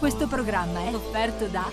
Questo programma è offerto da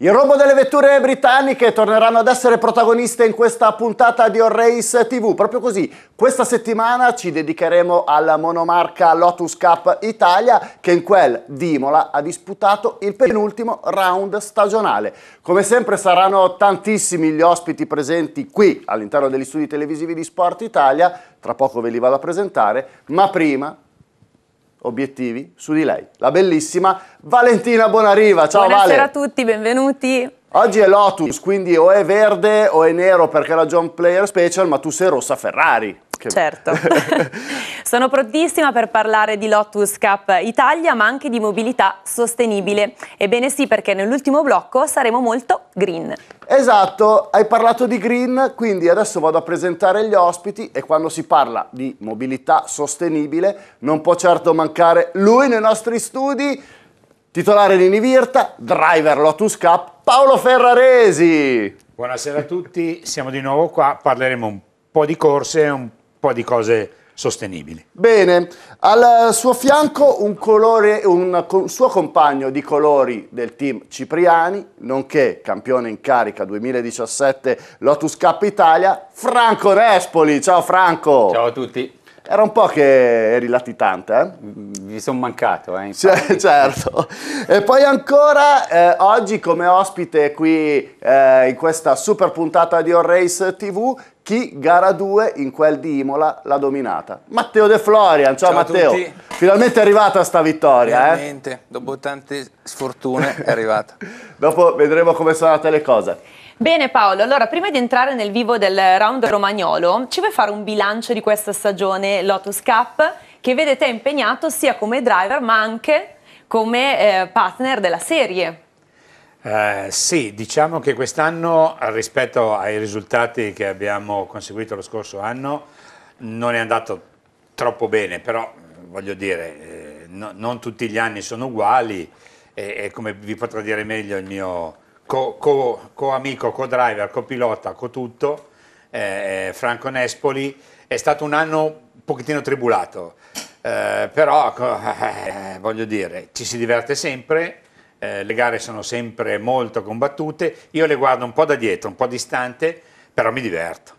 il robo delle vetture britanniche torneranno ad essere protagoniste in questa puntata di On-RACE TV, proprio così. Questa settimana ci dedicheremo alla monomarca Lotus Cup Italia, che in quel di Imola ha disputato il penultimo round stagionale. Come sempre saranno tantissimi gli ospiti presenti qui all'interno degli studi televisivi di Sport Italia, tra poco ve li vado a presentare, ma prima obiettivi su di lei, la bellissima Valentina Bonariva. Ciao Vale. Buonasera a tutti, benvenuti. Oggi è Lotus, quindi o è verde o è nero perché è la John Player Special, ma tu sei rossa Ferrari. Che... Certo, sono prontissima per parlare di Lotus Cup Italia, ma anche di mobilità sostenibile. Ebbene sì, perché nell'ultimo blocco saremo molto green. Esatto, hai parlato di green, quindi adesso vado a presentare gli ospiti e quando si parla di mobilità sostenibile non può certo mancare lui nei nostri studi, titolare di Niinivirta, driver Lotus Cup, Paolo Ferraresi. Buonasera a tutti, siamo di nuovo qua, parleremo un po' di corse e un po' di cose sostenibili. Bene, al suo fianco un suo compagno di colori del team Cipriani, nonché campione in carica 2017 Lotus Cup Italia, Franco Nespoli. Ciao Franco. Ciao a tutti. Era un po' che eri latitante, eh? Vi sono mancato, certo. E poi ancora, oggi come ospite qui in questa super puntata di On-RACE TV, chi gara 2 in quel di Imola l'ha dominata? Matteo Deflorian. Ciao, Matteo. Tutti. Finalmente è arrivata sta vittoria. Finalmente, dopo tante sfortune è arrivata. Dopo vedremo come sono andate le cose. Bene Paolo, allora prima di entrare nel vivo del round romagnolo ci vuoi fare un bilancio di questa stagione Lotus Cup che vede te impegnato sia come driver ma anche come partner della serie? Sì, diciamo che quest'anno rispetto ai risultati che abbiamo conseguito lo scorso anno non è andato troppo bene, però voglio dire non tutti gli anni sono uguali e come vi potrà dire meglio il mio co-amico, co-driver, co-pilota, co-tutto, Franco Nespoli, è stato un anno un pochettino tribulato, però voglio dire, ci si diverte sempre, le gare sono sempre molto combattute, io le guardo un po' da dietro, un po' distante, però mi diverto.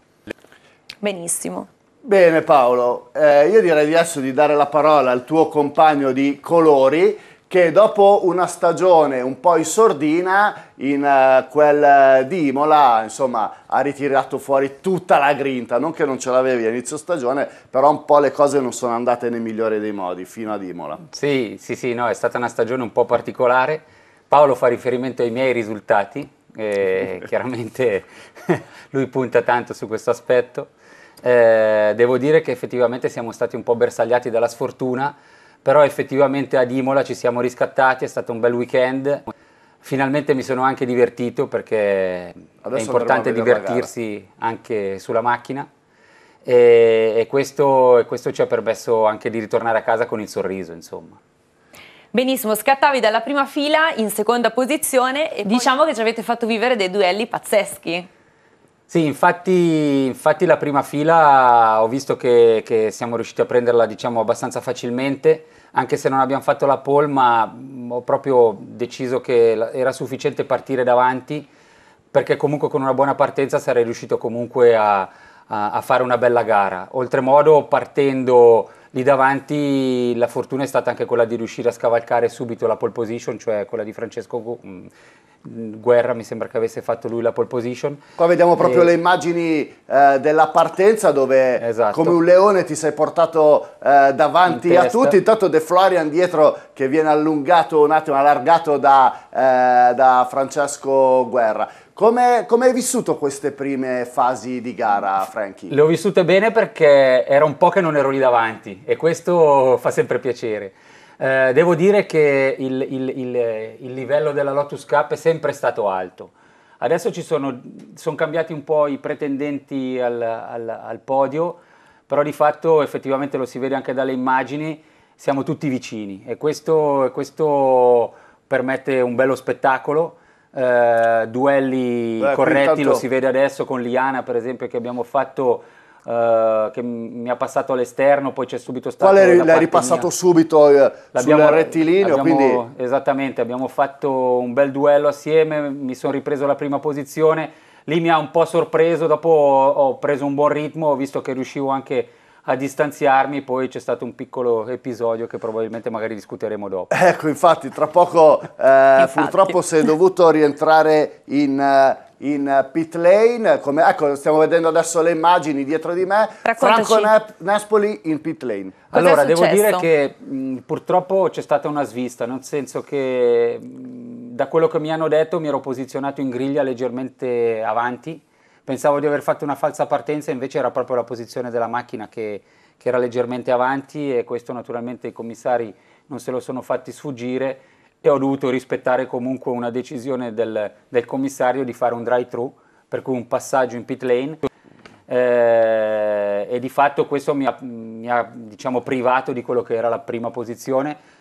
Benissimo. Bene Paolo, io direi adesso di dare la parola al tuo compagno di colori, che dopo una stagione un po' in sordina, in quel di Imola, insomma, ha ritirato fuori tutta la grinta, non che non ce l'avevi all'inizio stagione, però un po' le cose non sono andate nel migliore dei modi, fino ad Imola. Sì, sì, sì, no, è stata una stagione un po' particolare. Paolo fa riferimento ai miei risultati, chiaramente lui punta tanto su questo aspetto. Devo dire che effettivamente siamo stati un po' bersagliati dalla sfortuna, però effettivamente ad Imola ci siamo riscattati, è stato un bel weekend, finalmente mi sono anche divertito perché adesso è importante divertirsi anche sulla macchina e questo ci ha permesso anche di ritornare a casa con il sorriso, insomma. Benissimo, scattavi dalla prima fila in seconda posizione e diciamo che ci avete fatto vivere dei duelli pazzeschi. Sì, infatti la prima fila ho visto che siamo riusciti a prenderla, diciamo, abbastanza facilmente, anche se non abbiamo fatto la pole, ma ho proprio deciso che era sufficiente partire davanti, perché comunque con una buona partenza sarei riuscito comunque a fare una bella gara. Oltremodo, partendo lì davanti, la fortuna è stata anche quella di riuscire a scavalcare subito la pole position, cioè quella di Francesco Guerra, mi sembra che avesse fatto lui la pole position. Qua vediamo proprio le immagini della partenza dove, esatto, come un leone ti sei portato davanti a tutti. Intanto Deflorian dietro che viene allungato un attimo, allargato da Francesco Guerra. Come hai vissuto queste prime fasi di gara, Franky? Le ho vissute bene perché era un po' che non ero lì davanti e questo fa sempre piacere. Devo dire che il livello della Lotus Cup è sempre stato alto. Adesso sono cambiati un po' i pretendenti al podio, però di fatto effettivamente lo si vede anche dalle immagini, siamo tutti vicini e questo permette un bello spettacolo. Duelli corretti, lo si vede adesso con Liana per esempio che abbiamo fatto, che mi ha passato all'esterno, poi c'è subito stato l'hai ripassato mia. Subito sul rettilineo, quindi... Esattamente, abbiamo fatto un bel duello assieme, mi sono ripreso la prima posizione, lì mi ha un po' sorpreso, dopo ho preso un buon ritmo, ho visto che riuscivo anche a distanziarmi, poi c'è stato un piccolo episodio che probabilmente magari discuteremo dopo. Ecco, infatti, tra poco infatti. Purtroppo sei dovuto rientrare in pit lane, come, ecco, stiamo vedendo adesso le immagini dietro di me. Raccontaci. Franco Nespoli in pit lane. Allora, devo dire che purtroppo c'è stata una svista, nel senso che da quello che mi hanno detto mi ero posizionato in griglia leggermente avanti. Pensavo di aver fatto una falsa partenza, invece era proprio la posizione della macchina che era leggermente avanti e questo naturalmente i commissari non se lo sono fatti sfuggire e ho dovuto rispettare comunque una decisione del commissario di fare un drive-thru, per cui un passaggio in pit lane e di fatto questo mi ha diciamo, privato di quello che era la prima posizione.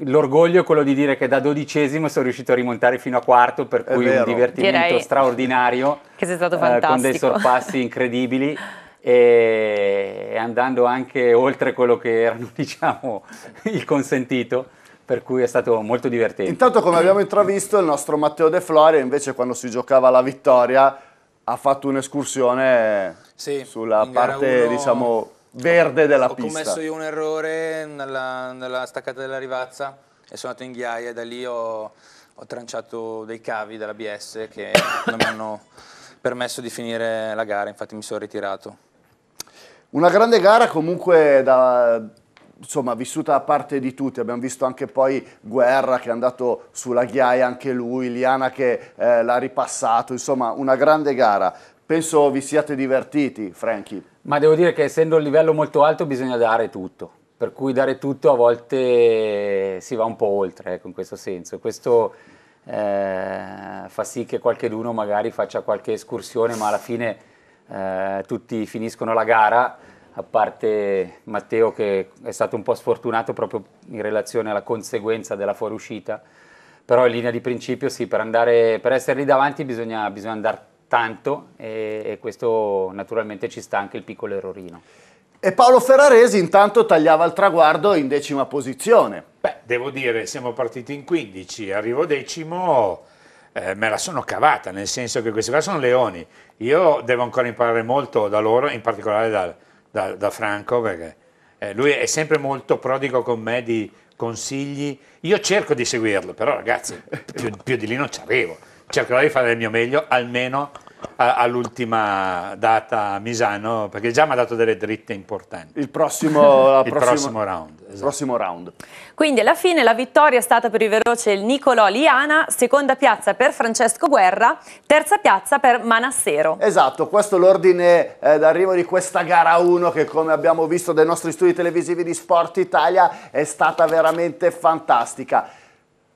L'orgoglio è quello di dire che da 12° sono riuscito a rimontare fino a 4, per cui un divertimento straordinario, che sei stato fantastico, con dei sorpassi incredibili e andando anche oltre quello che erano, diciamo, il consentito, per cui è stato molto divertente. Intanto, come abbiamo intravisto, il nostro Matteo Deflorian invece quando si giocava la vittoria ha fatto un'escursione sulla parte diciamo verde della pista. Ho commesso io un errore nella staccata della Rivazza e sono andato in ghiaia e da lì ho tranciato dei cavi dell'ABS che non mi hanno permesso di finire la gara, infatti mi sono ritirato. Una grande gara comunque insomma, vissuta da parte di tutti, abbiamo visto anche poi Guerra che è andato sulla ghiaia anche lui, Liana che l'ha ripassato, insomma una grande gara. Penso vi siate divertiti, Franky. Ma devo dire che essendo il livello molto alto bisogna dare tutto, per cui dare tutto a volte si va un po' oltre, ecco, in questo senso. Questo fa sì che qualcheduno magari faccia qualche escursione, ma alla fine tutti finiscono la gara, a parte Matteo che è stato un po' sfortunato proprio in relazione alla conseguenza della fuoriuscita, però in linea di principio sì, per essere lì davanti bisogna andare tanto e questo naturalmente ci sta anche il piccolo errorino. E Paolo Ferraresi intanto tagliava il traguardo in 10ª posizione. Beh, devo dire, siamo partiti in 15, arrivo 10, me la sono cavata, nel senso che questi qua sono leoni, io devo ancora imparare molto da loro, in particolare da Franco, perché lui è sempre molto prodigo con me di consigli, io cerco di seguirlo, però ragazzi più di lì non ci arrivo. Cercherò di fare il mio meglio, almeno all'ultima data a Misano, perché già mi ha dato delle dritte importanti. Il prossimo round. Esatto. Prossimo round. Quindi alla fine la vittoria è stata per il veloce Nicolò Liana, seconda piazza per Francesco Guerra, terza piazza per Manassero. Esatto, questo è l'ordine d'arrivo di questa gara 1 che, come abbiamo visto dai nostri studi televisivi di Sport Italia, è stata veramente fantastica.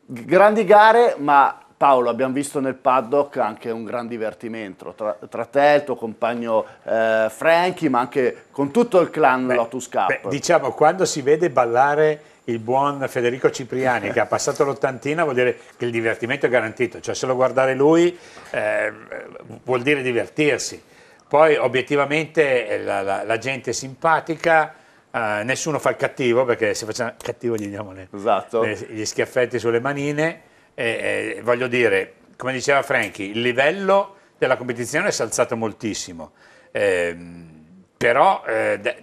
Grandi gare, ma... Paolo, abbiamo visto nel paddock anche un gran divertimento tra te, il tuo compagno Franky, ma anche con tutto il clan Lotus Cup. Beh, diciamo, quando si vede ballare il buon Federico Cipriani che ha passato l'ottantina, vuol dire che il divertimento è garantito, cioè solo guardare lui vuol dire divertirsi. Poi obiettivamente la gente è simpatica, nessuno fa il cattivo, perché se facciamo cattivo gli diamo gli schiaffetti sulle manine. Voglio dire, come diceva Franky, il livello della competizione si è alzato moltissimo, però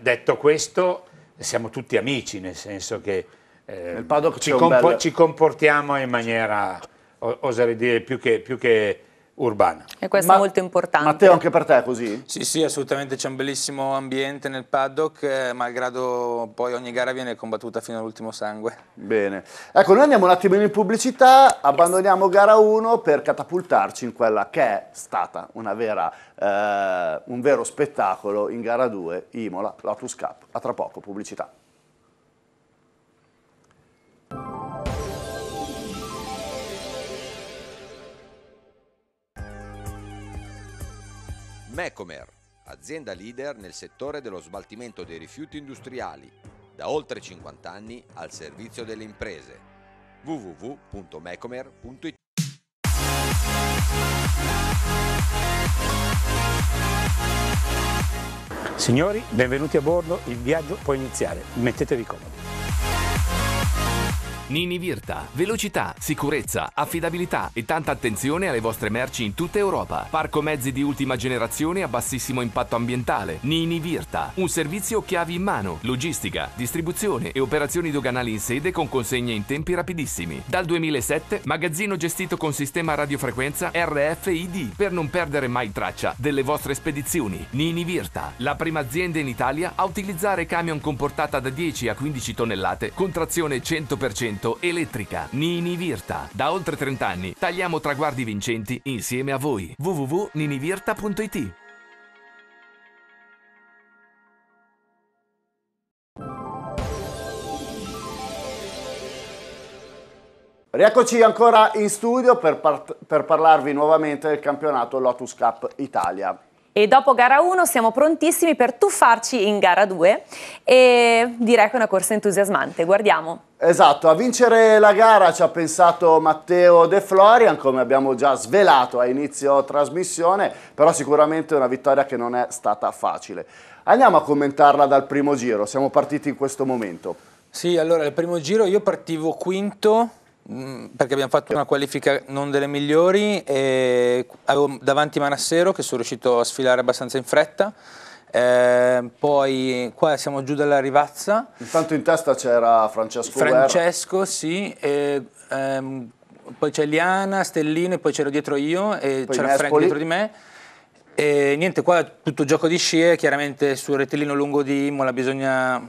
detto questo siamo tutti amici, nel senso che nel paddock ci comportiamo in maniera, oserei dire, più che urbana. E questo è molto importante. Matteo, anche per te è così? Sì, sì, assolutamente, c'è un bellissimo ambiente nel paddock, malgrado poi ogni gara viene combattuta fino all'ultimo sangue. Bene, ecco, noi andiamo un attimo in pubblicità, abbandoniamo gara 1 per catapultarci in quella che è stata una vera, un vero spettacolo in gara 2, Imola, Lotus Cup. A tra poco, pubblicità. MECOMER, azienda leader nel settore dello smaltimento dei rifiuti industriali, da oltre 50 anni al servizio delle imprese. www.mecomer.it. Signori, benvenuti a bordo, il viaggio può iniziare, mettetevi comodi. Niinivirta, velocità, sicurezza, affidabilità e tanta attenzione alle vostre merci in tutta Europa. Parco mezzi di ultima generazione a bassissimo impatto ambientale. Niinivirta, un servizio chiavi in mano, logistica, distribuzione e operazioni doganali in sede con consegne in tempi rapidissimi. Dal 2007, magazzino gestito con sistema radiofrequenza RFID per non perdere mai traccia delle vostre spedizioni. Niinivirta, la prima azienda in Italia a utilizzare camion con portata da 10 a 15 tonnellate con trazione 100% elettrica. Niinivirta, da oltre 30 anni tagliamo traguardi vincenti insieme a voi. www.niinivirta.it. Rieccoci ancora in studio per parlarvi nuovamente del campionato Lotus Cup Italia. E dopo gara 1 siamo prontissimi per tuffarci in gara 2 e direi che è una corsa entusiasmante, guardiamo. Esatto, a vincere la gara ci ha pensato Matteo Deflorian, come abbiamo già svelato a inizio trasmissione, però sicuramente una vittoria che non è stata facile. Andiamo a commentarla dal primo giro, siamo partiti in questo momento. Sì, allora al primo giro io partivo quinto, perché abbiamo fatto una qualifica non delle migliori e avevo davanti Manassero che sono riuscito a sfilare abbastanza in fretta, poi qua siamo giù dalla Rivazza, intanto in testa c'era Francesco Guerra. Sì, poi c'è Liana, Stellino e poi c'ero dietro io e c'era Franco dietro di me. E niente, qua tutto gioco di scie, chiaramente sul retellino lungo di Imola bisogna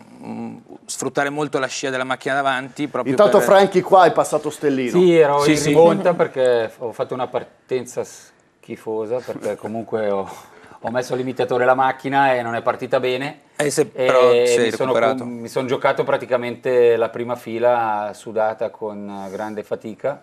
sfruttare molto la scia della macchina davanti. Proprio intanto per... Franchi qua è passato Stellino. Sì, ero in rimonta perché ho fatto una partenza schifosa, perché comunque ho messo al limitatore la macchina e non è partita bene. Mi sono giocato praticamente la prima fila sudata con grande fatica.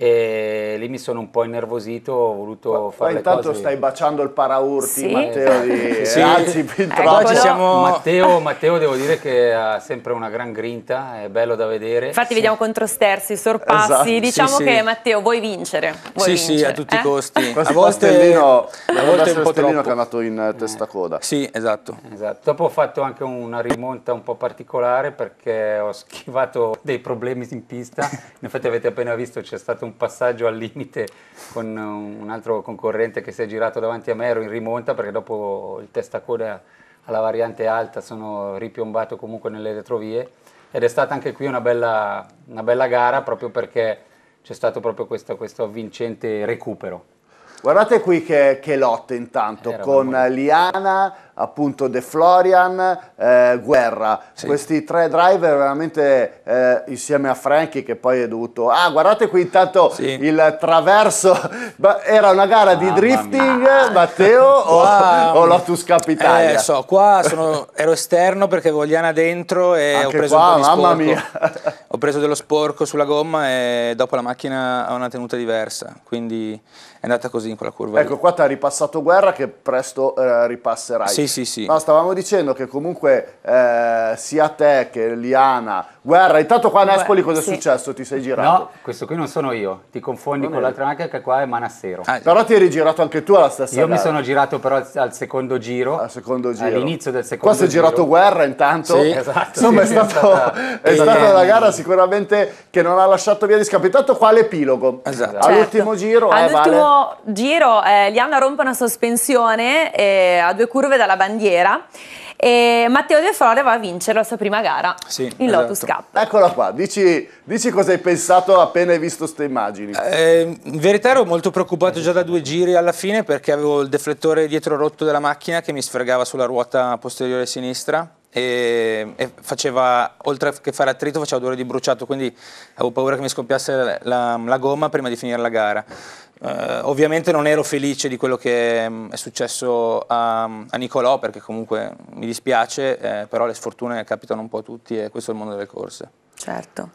E lì mi sono un po' innervosito, ho voluto fare le cose. Ma intanto stai baciando il paraurti, sì. Matteo di sì. Anzi, ci siamo... Matteo devo dire che ha sempre una gran grinta, è bello da vedere. Infatti sì. Vediamo controstersi, sorpassi, esatto. Diciamo sì, che sì. Matteo vuoi vincere. Sì, a tutti i costi. A volte è un po' troppo. Che è andato in testa coda. Sì, esatto. Dopo ho fatto anche una rimonta un po' particolare perché ho schivato dei problemi in pista. Infatti avete appena visto, c'è stato un passaggio al limite con un altro concorrente che si è girato davanti a me, ero in rimonta perché dopo il testacoda alla variante alta sono ripiombato comunque nelle retrovie ed è stata anche qui una bella gara proprio perché c'è stato proprio questo avvincente recupero. Guardate qui che lotte intanto, con Liana, appunto Deflorian, Guerra, sì. Questi tre driver veramente insieme a Franchi che poi è dovuto... Ah, guardate qui intanto sì. Il traverso, era una gara di drifting, Matteo, o Lotus Cup Italia? So, qua ero esterno perché avevo Liana dentro e anche ho preso qua, un po' di sporco. Ho preso dello sporco sulla gomma e dopo la macchina ha una tenuta diversa, quindi... È andata così in quella curva. Ecco, qua ti ha ripassato Guerra che presto ripasserai. Sì. No, stavamo dicendo che comunque sia te che Liana, Guerra, intanto qua a Nespoli cosa è successo? Ti sei girato? No, questo qui non sono io, ti confondi con l'altra macchina che qua è Manassero. Però ti eri girato anche tu alla stessa gara. Io mi sono girato però al secondo giro. Al secondo giro. All'inizio del secondo giro. Qua si è girato Guerra intanto. Sì, esatto. Insomma sì, è stata una gara sicuramente che non ha lasciato via di scampo. Intanto qua l'epilogo. Esatto. All'ultimo giro, Vale. Liana rompe una sospensione a due curve dalla bandiera. E Matteo Deflorian va a vincere la sua prima gara, sì, in esatto. Lotus Cup. Eccola qua, dici cosa hai pensato appena hai visto queste immagini. In verità ero molto preoccupato già da due giri alla fine, perché avevo il deflettore dietro rotto della macchina che mi sfregava sulla ruota posteriore sinistra e faceva, oltre che fare attrito, faceva odore di bruciato, quindi avevo paura che mi scoppiasse la gomma prima di finire la gara. Ovviamente non ero felice di quello che è successo a Nicolò, perché comunque mi dispiace, però le sfortune capitano un po' a tutti e questo è il mondo delle corse. Certo.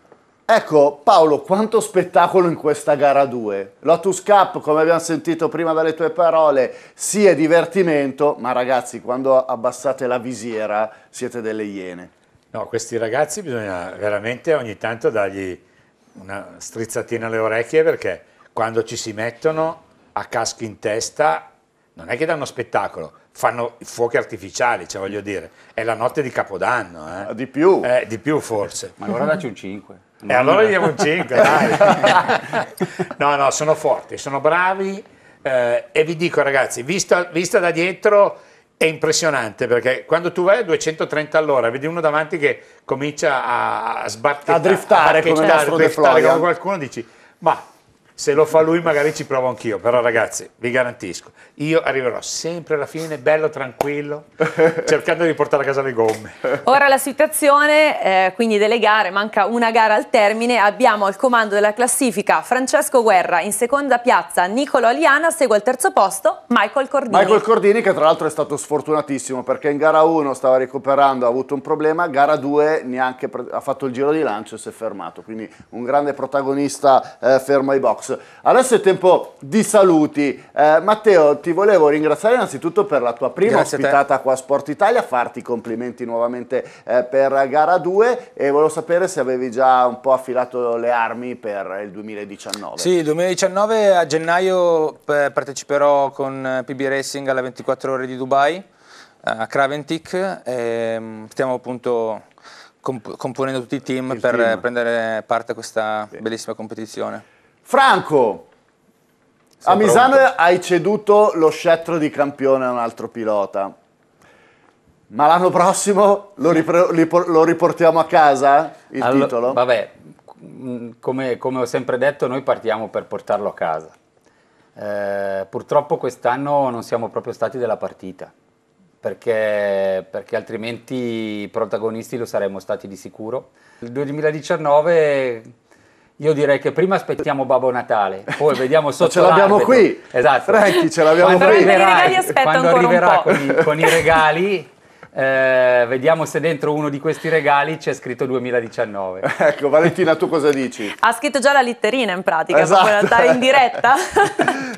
Ecco Paolo, quanto spettacolo in questa gara 2. Lotus Cup, come abbiamo sentito prima dalle tue parole, sì è divertimento, ma ragazzi quando abbassate la visiera siete delle iene. No, questi ragazzi bisogna veramente ogni tanto dargli una strizzatina alle orecchie, perché quando ci si mettono a casco in testa non è che danno spettacolo, fanno fuochi artificiali, cioè voglio dire, è la notte di Capodanno. Di più. Di più forse. Ma allora dacci un 5. E allora gli diamo un 5, dai. No, sono forti, sono bravi e vi dico ragazzi, vista da dietro è impressionante, perché quando tu vai a 230 all'ora vedi uno davanti che comincia a sbattere, a driftare, come qualcuno, dici ma... se lo fa lui magari ci provo anch'io, però ragazzi vi garantisco, io arriverò sempre alla fine bello tranquillo cercando di portare a casa le gomme. Ora la situazione quindi delle gare, manca una gara al termine, abbiamo al comando della classifica Francesco Guerra, in seconda piazza Nicolò Liana, segue al terzo posto Michael Cordini. Michael Cordini che tra l'altro è stato sfortunatissimo, perché in gara 1 stava recuperando, ha avuto un problema, gara 2 neanche ha fatto il giro di lancio e si è fermato, quindi un grande protagonista fermo ai box. Adesso è tempo di saluti. Matteo, ti volevo ringraziare innanzitutto per la tua prima ospitata qua a Sport Italia, farti complimenti nuovamente per gara 2 e volevo sapere se avevi già un po' affilato le armi per il 2019. Sì, 2019 a gennaio parteciperò con PB Racing alle 24 ore di Dubai a Craventic, stiamo appunto componendo tutti i team per prendere parte a questa bellissima competizione. Franco, a Misano hai ceduto lo scettro di campione a un altro pilota, ma l'anno prossimo lo riportiamo a casa il titolo? Vabbè, come ho sempre detto, noi partiamo per portarlo a casa. Purtroppo quest'anno non siamo proprio stati della partita, perché altrimenti i protagonisti lo saremmo stati di sicuro. Il 2019... io direi che prima aspettiamo Babbo Natale, poi vediamo sotto l'albero. Ce l'abbiamo qui, esatto. Franchi, ce l'abbiamo qui. Quando arriverà con i regali, vediamo se dentro uno di questi regali c'è scritto 2019. Ecco, Valentina, tu cosa dici? Ha scritto già la letterina in pratica, esatto. Babbo Natale in diretta.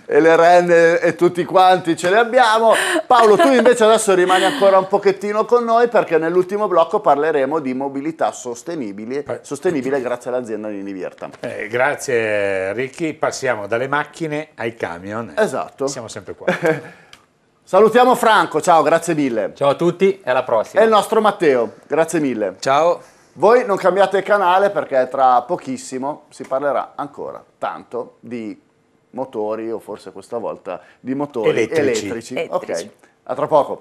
E le renne e tutti quanti ce le abbiamo. Paolo, tu invece adesso rimani ancora un pochettino con noi, perché nell'ultimo blocco parleremo di mobilità sostenibile grazie all'azienda Niinivirta. Grazie Ricchi, passiamo dalle macchine ai camion. Esatto. Siamo sempre qua. Salutiamo Franco, ciao, grazie mille. Ciao a tutti e alla prossima. E il nostro Matteo, grazie mille. Ciao. Voi non cambiate canale, perché tra pochissimo si parlerà ancora tanto di motori, o forse questa volta di motori elettrici. Ok, a tra poco.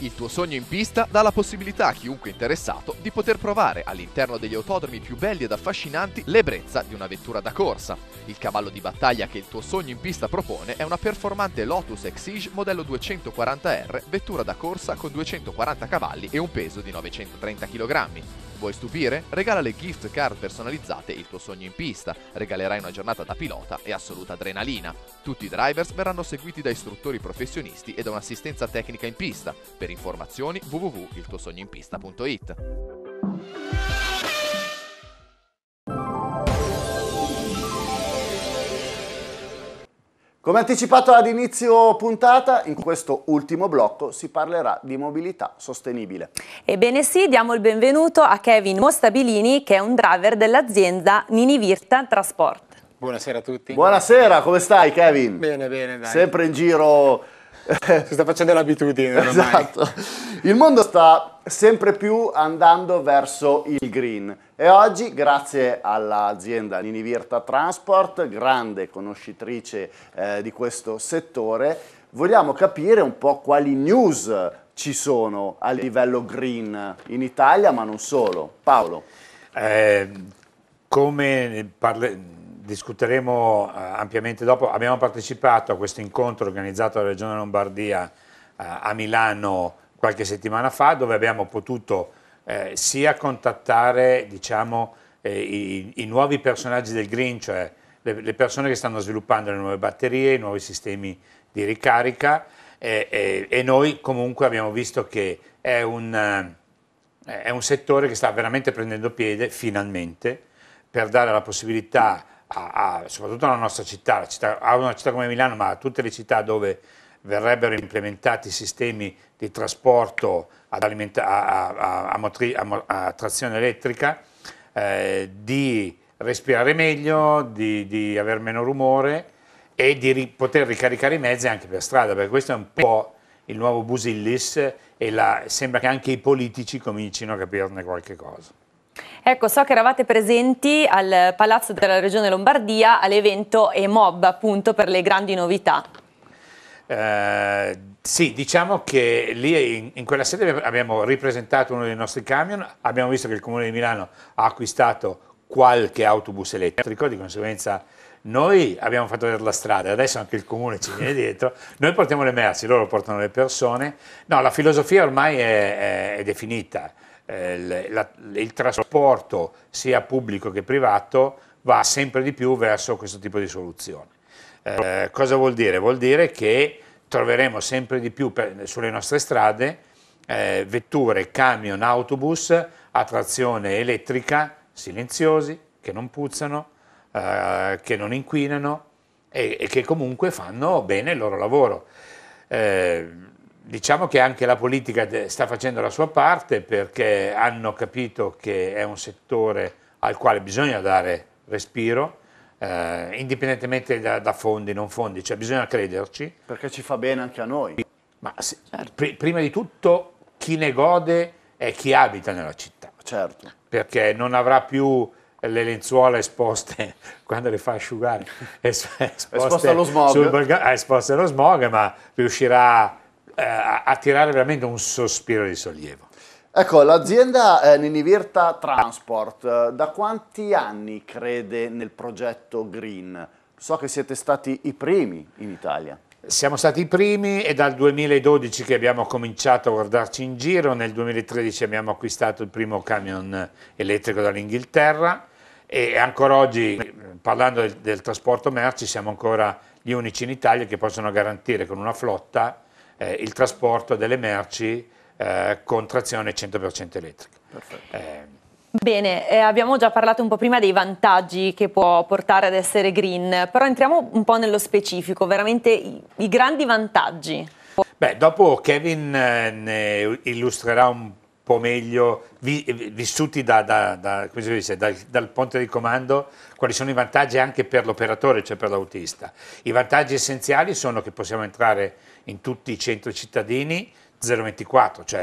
Il tuo sogno in pista dà la possibilità a chiunque interessato di poter provare all'interno degli autodromi più belli ed affascinanti l'ebbrezza di una vettura da corsa. Il cavallo di battaglia che il tuo sogno in pista propone è una performante Lotus Exige modello 240R, vettura da corsa con 240 cavalli e un peso di 930 kg. Vuoi stupire? Regala le gift card personalizzate Il tuo sogno in pista, regalerai una giornata da pilota e assoluta adrenalina. Tutti i drivers verranno seguiti da istruttori professionisti e da un'assistenza tecnica in pista. Per informazioni www.iltuosognoinpista.it. Come anticipato ad inizio puntata, in questo ultimo blocco si parlerà di mobilità sostenibile. Ebbene sì, diamo il benvenuto a Kevin Morstabilini, che è un driver dell'azienda Niinivirta Transport. Buonasera a tutti. Buonasera, come stai Kevin? Bene, bene, dai. Sempre in giro... si sta facendo l'abitudine ormai. Esatto. Il mondo sta sempre più andando verso il green. E oggi, grazie all'azienda Niinivirta Transport, grande conoscitrice di questo settore, vogliamo capire un po' quali news ci sono a livello green in Italia, ma non solo. Paolo. Come discuteremo ampiamente dopo, abbiamo partecipato a questo incontro organizzato dalla Regione Lombardia a Milano qualche settimana fa, dove abbiamo potuto sia contattare, diciamo, i nuovi personaggi del green, cioè le persone che stanno sviluppando le nuove batterie, i nuovi sistemi di ricarica, e noi comunque abbiamo visto che è un settore che sta veramente prendendo piede, finalmente, per dare la possibilità, soprattutto alla nostra città, a una città come Milano, ma a tutte le città dove verrebbero implementati sistemi di trasporto a trazione elettrica, di respirare meglio, di avere meno rumore e di poter ricaricare i mezzi anche per strada, perché questo è un po' il nuovo Busillis e sembra che anche i politici comincino a capirne qualche cosa. Ecco, so che eravate presenti al Palazzo della Regione Lombardia all'evento E-Mob, appunto, per le grandi novità. Sì, diciamo che lì in quella sede abbiamo ripresentato uno dei nostri camion, abbiamo visto che il Comune di Milano ha acquistato qualche autobus elettrico, di conseguenza noi abbiamo fatto vedere la strada, adesso anche il Comune ci viene dietro, noi portiamo le merci, loro portano le persone. No, la filosofia ormai è definita, il trasporto sia pubblico che privato va sempre di più verso questo tipo di soluzione. Cosa vuol dire? Vuol dire che troveremo sempre di più sulle nostre strade vetture, camion, autobus a trazione elettrica, silenziosi, che non puzzano, che non inquinano e che comunque fanno bene il loro lavoro. Diciamo che anche la politica sta facendo la sua parte, perché hanno capito che è un settore al quale bisogna dare respiro, indipendentemente da fondi, non fondi, cioè bisogna crederci. Perché ci fa bene anche a noi. Ma se, certo. Prima di tutto chi ne gode è chi abita nella città. Certo. Perché non avrà più le lenzuola esposte, quando le fa asciugare, esposte allo smog. Esposte allo smog, ma riuscirà a tirare veramente un sospiro di sollievo. Ecco, l'azienda Niinivirta Transport, da quanti anni crede nel progetto green? So che siete stati i primi in Italia. Siamo stati i primi, è dal 2012 che abbiamo cominciato a guardarci in giro, nel 2013 abbiamo acquistato il primo camion elettrico dall'Inghilterra e ancora oggi, parlando del trasporto merci, siamo ancora gli unici in Italia che possono garantire con una flotta il trasporto delle merci con trazione 100% elettrica. Perfetto. Bene, abbiamo già parlato un po' prima dei vantaggi che può portare ad essere green, però entriamo un po' nello specifico, veramente i grandi vantaggi. Beh, dopo Kevin ne illustrerà un po' meglio, vissuti come si dice, dal ponte di comando, quali sono i vantaggi anche per l'operatore, cioè per l'autista. I vantaggi essenziali sono che possiamo entrare in tutti i centri cittadini 024, cioè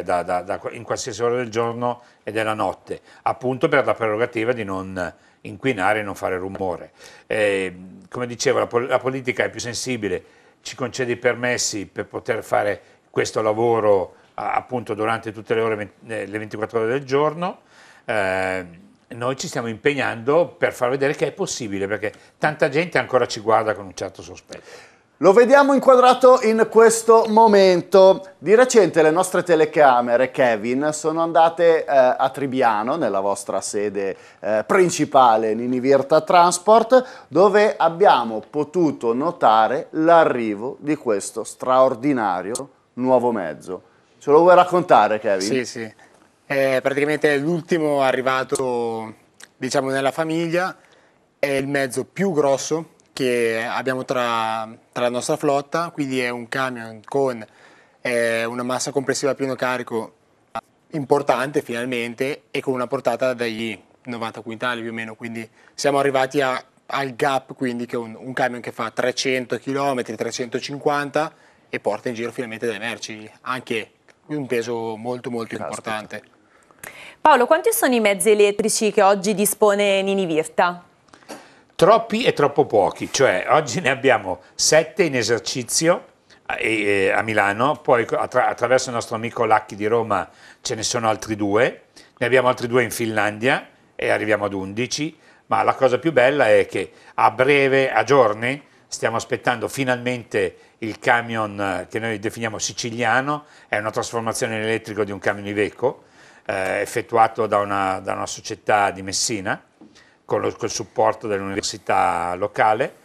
in qualsiasi ora del giorno e della notte, appunto per la prerogativa di non inquinare e non fare rumore. Come dicevo, la politica è più sensibile, ci concede i permessi per poter fare questo lavoro appunto durante tutte le ore, le 24 ore del giorno. Noi ci stiamo impegnando per far vedere che è possibile, perché tanta gente ancora ci guarda con un certo sospetto. Lo vediamo inquadrato in questo momento. Di recente le nostre telecamere, Kevin, sono andate a Tribiano, nella vostra sede principale Niinivirta Transport, dove abbiamo potuto notare l'arrivo di questo straordinario nuovo mezzo. Ce lo vuoi raccontare, Kevin? Sì, sì. È praticamente l'ultimo arrivato, diciamo, nella famiglia. È il mezzo più grosso che abbiamo tra la nostra flotta, quindi è un camion con una massa complessiva pieno carico importante finalmente e con una portata dagli 90 quintali più o meno, quindi siamo arrivati al gap, quindi che è un camion che fa 300 km, 350 e porta in giro finalmente delle merci, anche un peso molto molto importante. Paolo, quanti sono i mezzi elettrici che oggi dispone Niinivirta? Troppi e troppo pochi, cioè oggi ne abbiamo 7 in esercizio a Milano, poi attraverso il nostro amico Lacchi di Roma ce ne sono altri 2, ne abbiamo altri 2 in Finlandia e arriviamo ad 11, ma la cosa più bella è che a breve, a giorni, stiamo aspettando finalmente il camion che noi definiamo siciliano, è una trasformazione in elettrico di un camion Iveco, effettuato da una società di Messina, con il supporto dell'università locale.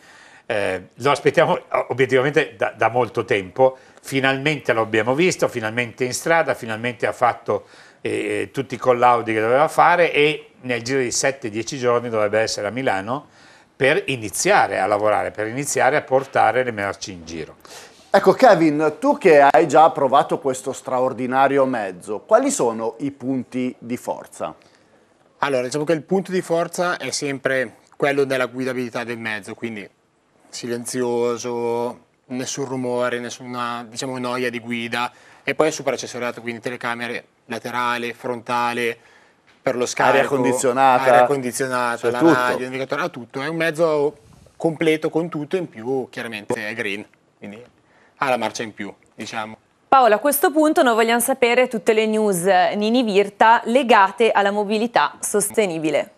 Lo aspettiamo obiettivamente da molto tempo, finalmente l'abbiamo visto, finalmente in strada, finalmente ha fatto tutti i collaudi che doveva fare e nel giro di 7-10 giorni dovrebbe essere a Milano, per iniziare a lavorare, per iniziare a portare le merci in giro. Ecco Kevin, tu che hai già provato questo straordinario mezzo, quali sono i punti di forza? Allora, diciamo che il punto di forza è sempre quello della guidabilità del mezzo, quindi silenzioso, nessun rumore, nessuna, diciamo, noia di guida, e poi è super accessoriato, quindi telecamere laterale, frontale, per lo scarico, aria condizionata, la radio, l'indicatore, ha tutto, è un mezzo completo con tutto, in più chiaramente è green, quindi ha la marcia in più, diciamo. Paola, a questo punto noi vogliamo sapere tutte le news Niinivirta legate alla mobilità sostenibile.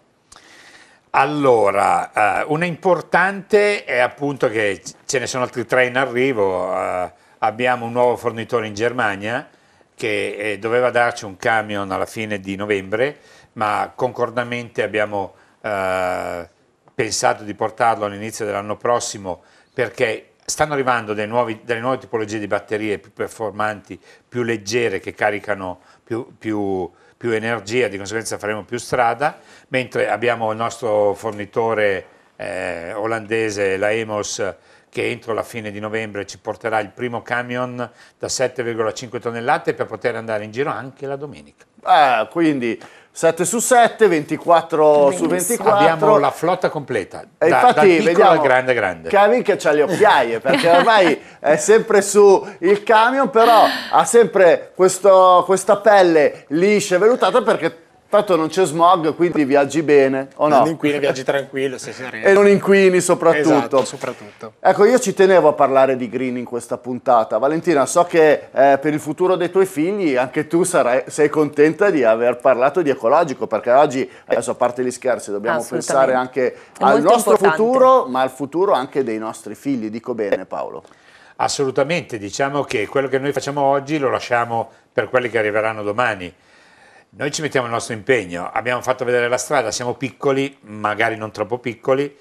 Allora, una importante è appunto che ce ne sono altri 3 in arrivo, abbiamo un nuovo fornitore in Germania, che doveva darci un camion alla fine di novembre, ma concordamente abbiamo pensato di portarlo all'inizio dell'anno prossimo, perché stanno arrivando delle nuove tipologie di batterie più performanti, più leggere, che caricano più energia, di conseguenza faremo più strada, mentre abbiamo il nostro fornitore olandese, la Emos, che entro la fine di novembre ci porterà il primo camion da 7,5 tonnellate per poter andare in giro anche la domenica. Quindi 7 su 7, 24 Benissimo. Su 24. Abbiamo la flotta completa, infatti, dal piccolo al grande. Kevin che c'ha le occhiaie, perché ormai è sempre su il camion, però ha sempre questa pelle liscia e vellutata, perché tanto non c'è smog, quindi viaggi bene, o no? Non inquini, viaggi tranquillo, se sei arrivato. E non inquini soprattutto. Esatto, soprattutto. Ecco, io ci tenevo a parlare di green in questa puntata. Valentina, so che per il futuro dei tuoi figli anche tu sei contenta di aver parlato di ecologico, perché oggi, adesso a parte gli scherzi, dobbiamo pensare anche al nostro futuro, ma al futuro anche dei nostri figli. Dico bene, Paolo? Assolutamente, diciamo che quello che noi facciamo oggi lo lasciamo per quelli che arriveranno domani. Noi ci mettiamo il nostro impegno, abbiamo fatto vedere la strada, siamo piccoli, magari non troppo piccoli,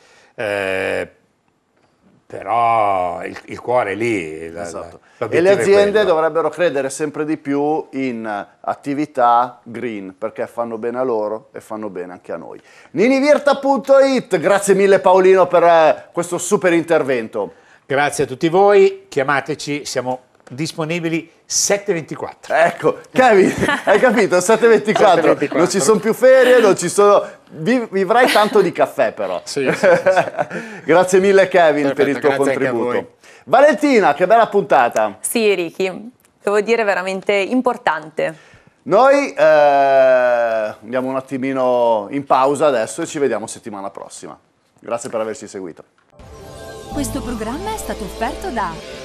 però il cuore è lì. Esatto. E le aziende dovrebbero credere sempre di più in attività green, perché fanno bene a loro e fanno bene anche a noi. Niinivirta.it, grazie mille Paolino per questo super intervento. Grazie a tutti voi, chiamateci, siamo disponibili 7.24. Ecco, Kevin, hai capito? 7.24. Non ci sono più ferie, non ci sono. Vivrai tanto di caffè, però. Sì. Grazie mille, Kevin, perfetto, per il tuo contributo. Valentina, che bella puntata! Sì, Ricky, devo dire veramente importante. Noi andiamo un attimino in pausa adesso e ci vediamo settimana prossima. Grazie per averci seguito. Questo programma è stato offerto da